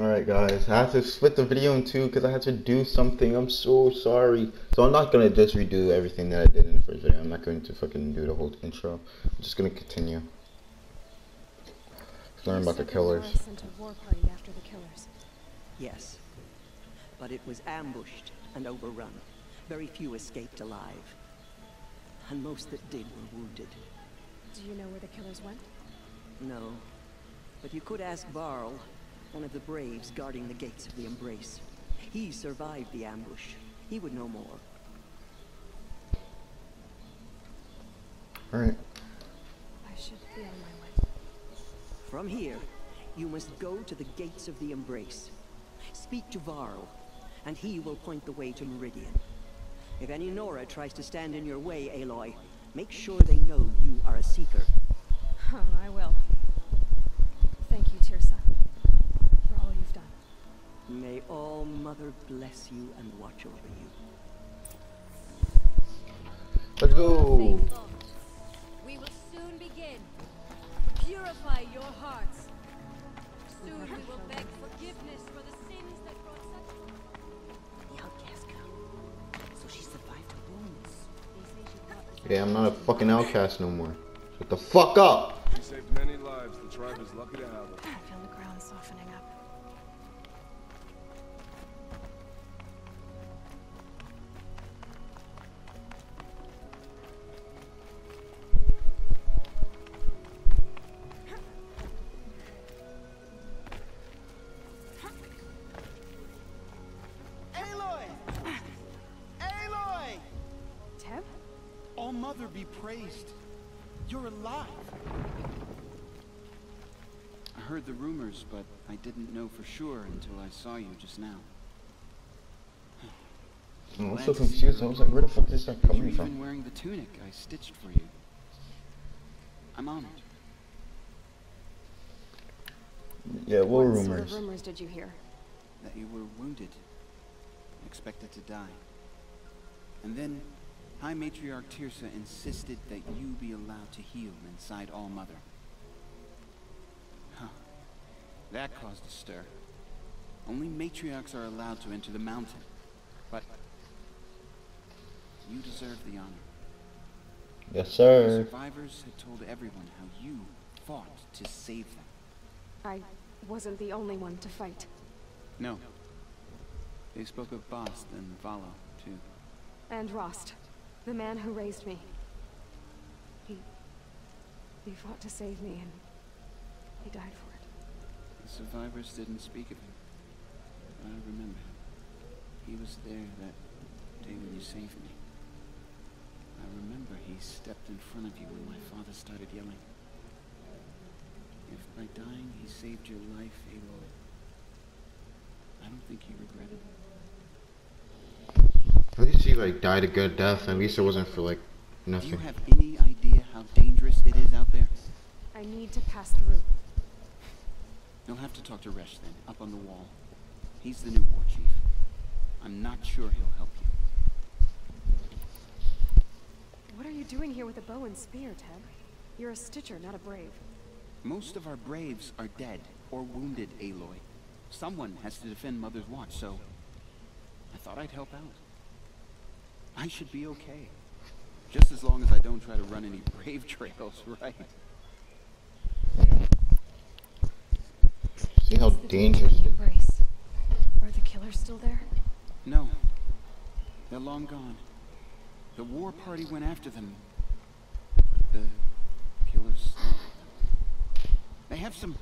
Alright guys, I had to split the video in two because I had to do something. I'm so sorry. So I'm not going to just redo everything that I did in the first video. I'm not going to fucking do the whole intro. I'm just going to continue. Learn about the killers. I sent a war party after the killers. Yes, but it was ambushed and overrun. Very few escaped alive. And most that did were wounded. Do you know where the killers went? No. But you could ask Varl, one of the Braves guarding the gates of the Embrace. He survived the ambush. He would know more. All right. I should be on my way. From here, you must go to the gates of the Embrace. Speak to Varl, and he will point the way to Meridian. If any Nora tries to stand in your way, Aloy, make sure they know you are a Seeker. Oh, I will. Thank you, Teersa, for all you've done. May all Mother bless you and watch over you. Let's go! We will soon begin. Purify your hearts. Soon we will beg forgiveness for the sins that brought such... The outcast girl. So she survived her wounds. Yeah, I'm not a fucking outcast no more. Shut the fuck up! You saved many lives. The tribe is lucky to have it. I feel the ground softening up. Aloy! Aloy! Teb? All Mother be praised. You're alive. I heard the rumors, but I didn't know for sure until I saw you just now. Oh, I'm so confused. I was like, where the fuck is that coming from? You're even wearing the tunic I stitched for you. I'm honored. Yeah, what rumors? What sort of rumors did you hear? That you were wounded, expected to die, and then High Matriarch Teersa insisted that you be allowed to heal inside All Mother. Huh. That caused a stir. Only matriarchs are allowed to enter the mountain. But you deserve the honor. Yes, sir. The survivors had told everyone how you fought to save them. I wasn't the only one to fight. No. They spoke of Bast and Valo, too. And Rost. The man who raised me. He fought to save me, and he died for it. The survivors didn't speak of him. But I remember. He was there that day when you saved me. I remember he stepped in front of you when my father started yelling. If by dying he saved your life, Aloy, I don't think you regret it. At least he like died a good death. At least it wasn't for like nothing. Do you have any idea how dangerous it is out there? I need to pass through. You'll have to talk to Resh then, up on the wall. He's the new war chief. I'm not sure he'll help you. What are you doing here with a bow and spear, Teb? You're a stitcher, not a brave. Most of our braves are dead or wounded, Aloy. Someone has to defend Mother's Watch, so I thought I'd help out. I should be okay. Just as long as I don't try to run any brave trails, right? See how dangerous it is. Are the killers still there? No. They're long gone. The war party went after them. But the killers... They have some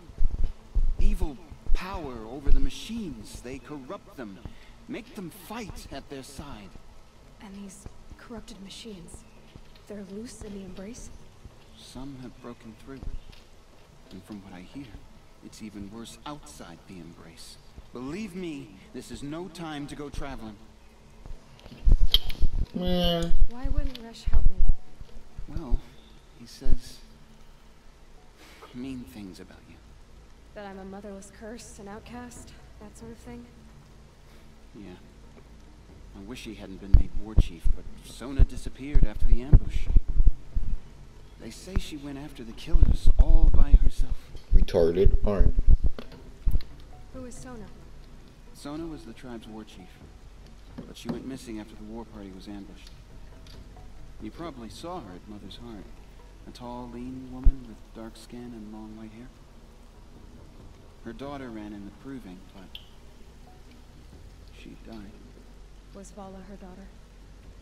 evil power over the machines. They corrupt them. Make them fight at their side. And these corrupted machines, they're loose in the Embrace? Some have broken through. And from what I hear, it's even worse outside the Embrace. Believe me, this is no time to go traveling. Yeah. Why wouldn't Resh help me? Well, he says mean things about you. That I'm a motherless curse, an outcast, that sort of thing? Yeah. I wish he hadn't been made war chief, but Sona disappeared after the ambush. They say she went after the killers all by herself. Retarded. All right. is Sona? Sona was the tribe's war chief, but she went missing after the war party was ambushed. You probably saw her at Mother's Heart. A tall, lean woman with dark skin and long white hair. Her daughter ran in the proving, but she died. Was Vala her daughter?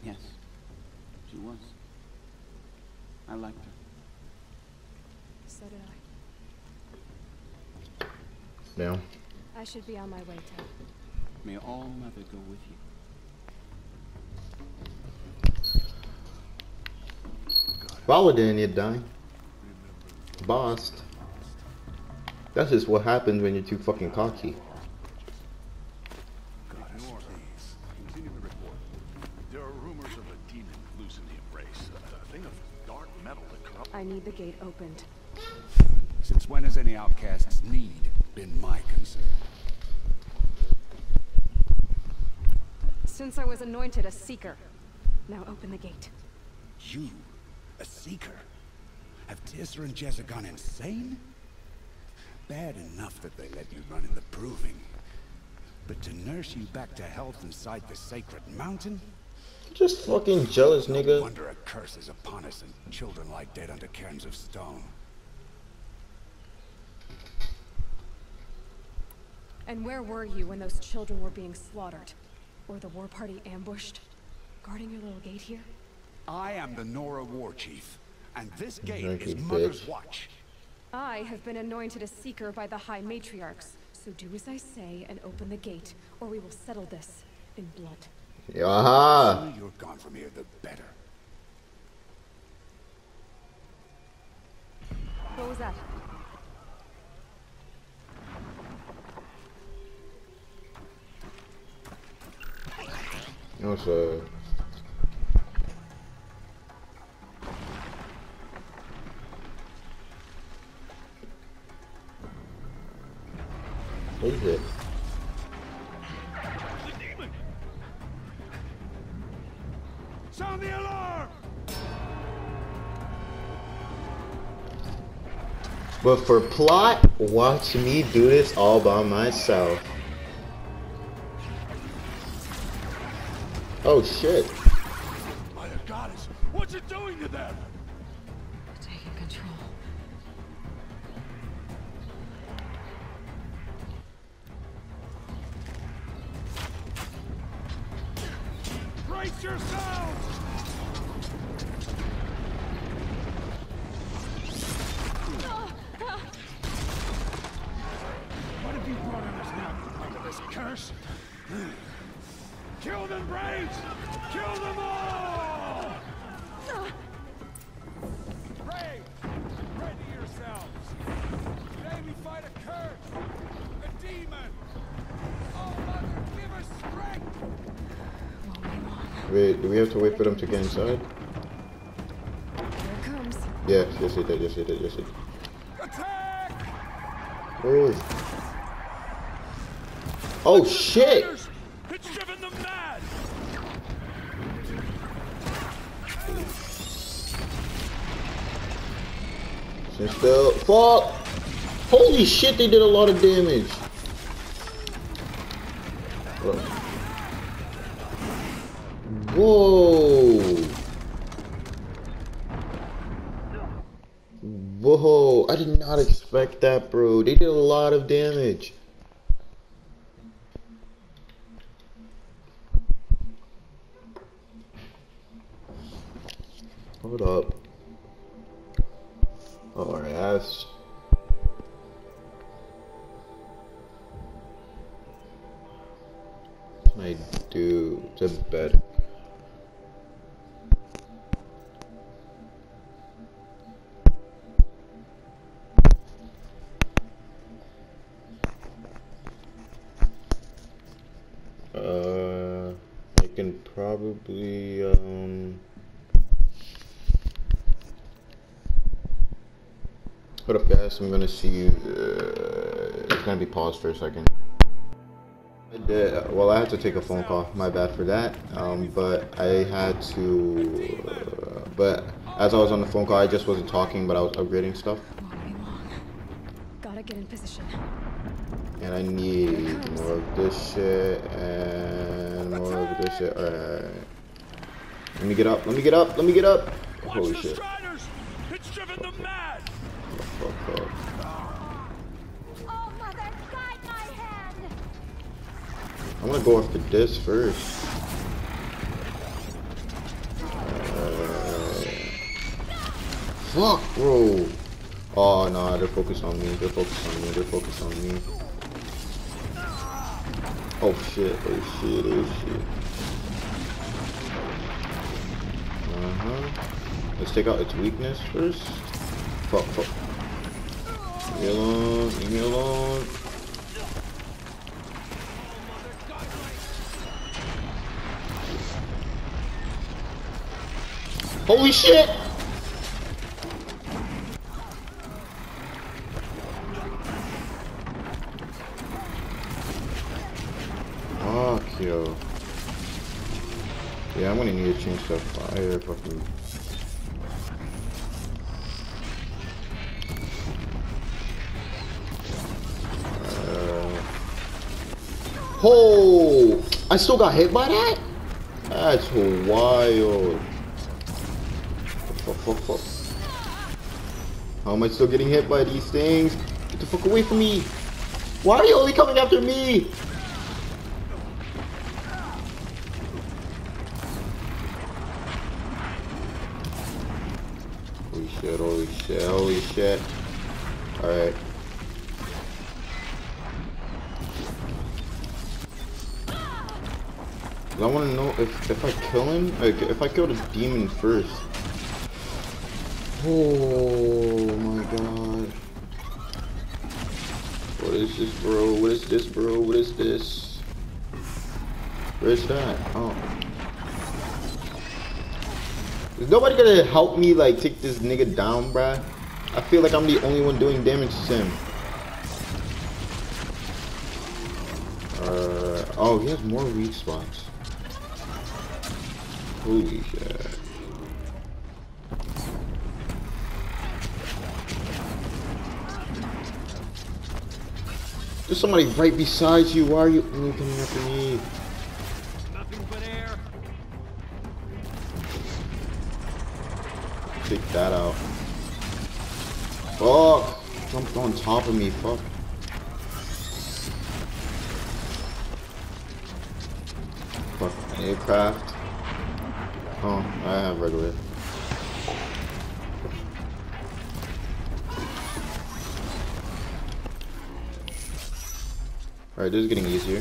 Yes, she was. I liked her. So did I. Now. I should be on my way, Tub. May all Mother go with you. Vala didn't need to die. Bast. That's just what happens when you're too fucking cocky. God, Nora, please. Continue the report. There are rumors of a demon loose in the Embrace. A thing of dark metal that corrupts. I need the gate opened. Since when has any outcast's need been my concern? Since I was anointed a Seeker. Now open the gate. You? A Seeker? Have Teersa and Jezza gone insane? Bad enough that they let you run in the proving. But to nurse you back to health inside the sacred mountain? Just fucking jealous, nigga. No wonder a curse is upon us and children lie dead under cairns of stone. And where were you when those children were being slaughtered? Or the war party ambushed? Guarding your little gate here? I am the Nora war chief, and this gate is Mother's Watch. I have been anointed a Seeker by the High Matriarchs, so do as I say and open the gate, or we will settle this in blood. The sooner you're gone from here, the better. What was that? What is it? It's a demon! Sound the alarm! But for plot, watch me do this all by myself. Oh shit. Mother Goddess, what's it doing to them? Taking control. What have you brought on us now under this curse? Kill them, braves! Kill them all! Braves, ready yourselves! Today we fight a curse, a demon. Oh, Mother, give us strength! Wait, do we have to wait for them to get inside? Here comes. Yeah, yes it did, yes it did, yes it did. Oh. Oh shit! It's driven them mad. Sit still. Fuck! Holy shit, they did a lot of damage. Whoa. Whoa! Whoa! I did not expect that, bro. They did a lot of damage. Hold up. Alright, that's... I do just better. I can probably What up guys, I'm gonna see you it's gonna be paused for a second. Well, I had to take a phone call, my bad for that, but I had to, but as I was on the phone call, I just wasn't talking, but I was upgrading stuff. Gotta get in position. And I need more of this shit, and more of this shit. Alright. Let me get up, let me get up, let me get up! Holy shit. It's driven them mad. Fuck. Oh, Mother, guide my hand. I want to go after this first. Fuck, bro. Oh, nah, they're focused on me. They're focused on me. They're focused on me. Oh, shit. Oh, shit. Oh, shit. Let's take out its weakness first. Fuck. Leave me alone. Leave me alone. Holy shit! Fuck, yo. Yeah, I'm gonna need to change the fire fucking. Oh, I still got hit by that? That's wild. Fuck. How am I still getting hit by these things? Get the fuck away from me. Why are you only coming after me? Holy shit, holy shit, holy shit. Alright. I want to know if I kill him, like if I kill the demon first. Oh my god. What is this, bro? What is this, bro? What is this? Where's that? Oh. Is nobody gonna help me like take this nigga down, bruh? I feel like I'm the only one doing damage to him. Oh, he has more weak spots. Holy shit. There's somebody right beside you. Why are you coming after me? Nothing but air. Take that out. Fuck! Jumped on top of me. Fuck. Fuck. Aircraft. Oh, I have regular. Alright, this is getting easier.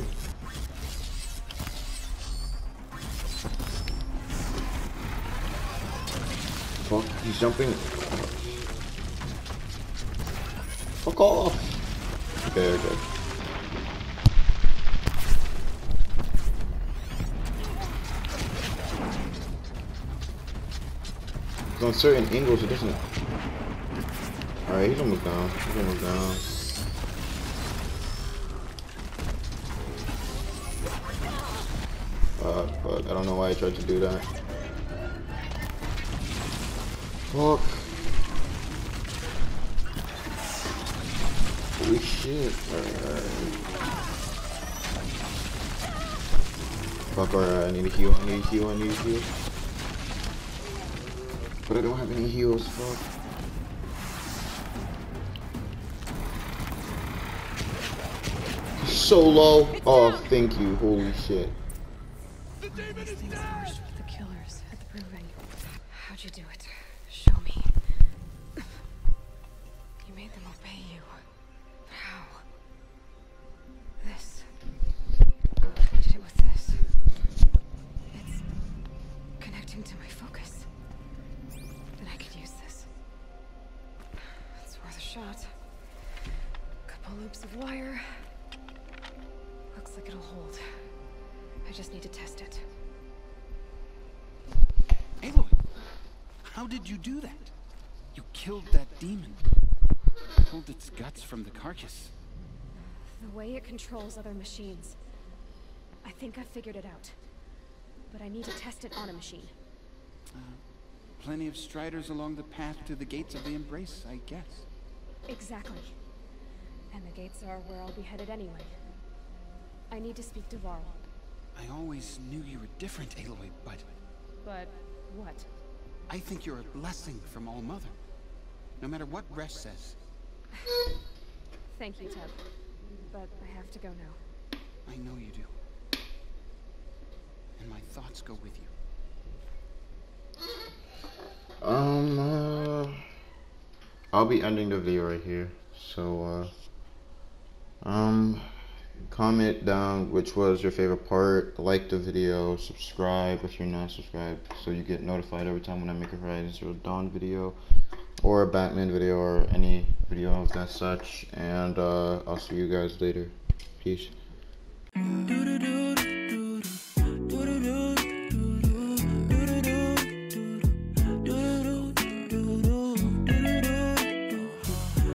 Fuck, he's jumping. Fuck off! Okay. On certain angles it doesn't. Alright, he's almost down. He's almost down. Fuck. I don't know why I tried to do that. Fuck. Holy shit. Alright. Fuck, alright. I need a heal. I need a heal. I need a heal. But I don't have any heals, fuck. So low. Oh, thank you. Holy shit. The demon is dead. The killers had the proving. How'd you do it? Show me. You made them obey you. How? This. I did it with this. It's connecting to my focus. Couple loops of wire. Looks like it'll hold. I just need to test it. Aloy, how did you do that? You killed that demon. Pulled its guts from the carcass. The way it controls other machines. I think I figured it out. But I need to test it on a machine. Plenty of striders along the path to the gates of the Embrace, I guess. Exactly. And the gates are where I'll be headed anyway. I need to speak to Varl. I always knew you were different, Aloy, but... But what? I think you're a blessing from All Mother. No matter what Resh says. Thank you, Tub. But I have to go now. I know you do. And my thoughts go with you. I'll be ending the video right here. So, comment down which was your favorite part, like the video, subscribe if you're not subscribed so you get notified every time when I make a Horizon Zero Dawn video or a Batman video or any video of that such, and I'll see you guys later. Peace.